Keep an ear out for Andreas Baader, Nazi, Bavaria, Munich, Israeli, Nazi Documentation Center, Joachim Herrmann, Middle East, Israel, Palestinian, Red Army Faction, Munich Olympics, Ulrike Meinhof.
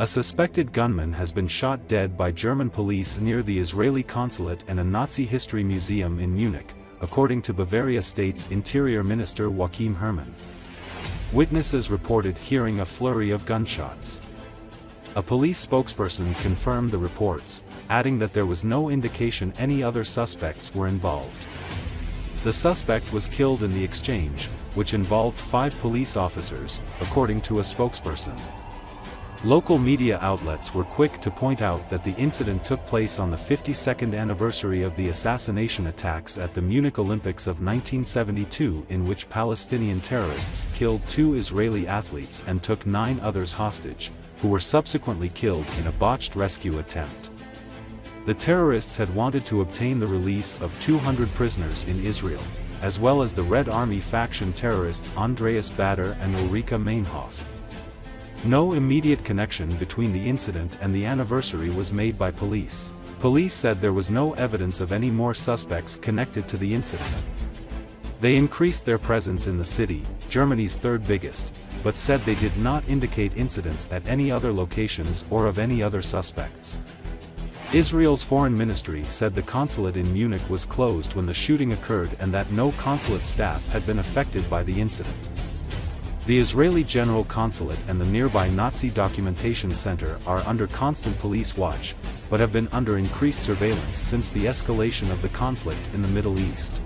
A suspected gunman has been shot dead by German police near the Israeli consulate and a Nazi history museum in Munich, according to Bavaria State's Interior Minister Joachim Herrmann. Witnesses reported hearing a flurry of gunshots. A police spokesperson confirmed the reports, adding that there was no indication any other suspects were involved. The suspect was killed in the exchange, which involved 5 police officers, according to a spokesperson. Local media outlets were quick to point out that the incident took place on the 52nd anniversary of the assassination attacks at the Munich Olympics of 1972, in which Palestinian terrorists killed 2 Israeli athletes and took 9 others hostage, who were subsequently killed in a botched rescue attempt. The terrorists had wanted to obtain the release of 200 prisoners in Israel, as well as the Red Army Faction terrorists Andreas Baader and Ulrike Meinhof. No immediate connection between the incident and the anniversary was made by police. Police said there was no evidence of any more suspects connected to the incident. They increased their presence in the city, Germany's 3rd biggest, but said they did not indicate incidents at any other locations or of any other suspects. Israel's foreign ministry said the consulate in Munich was closed when the shooting occurred and that no consulate staff had been affected by the incident. The Israeli General Consulate and the nearby Nazi Documentation Center are under constant police watch, but have been under increased surveillance since the escalation of the conflict in the Middle East.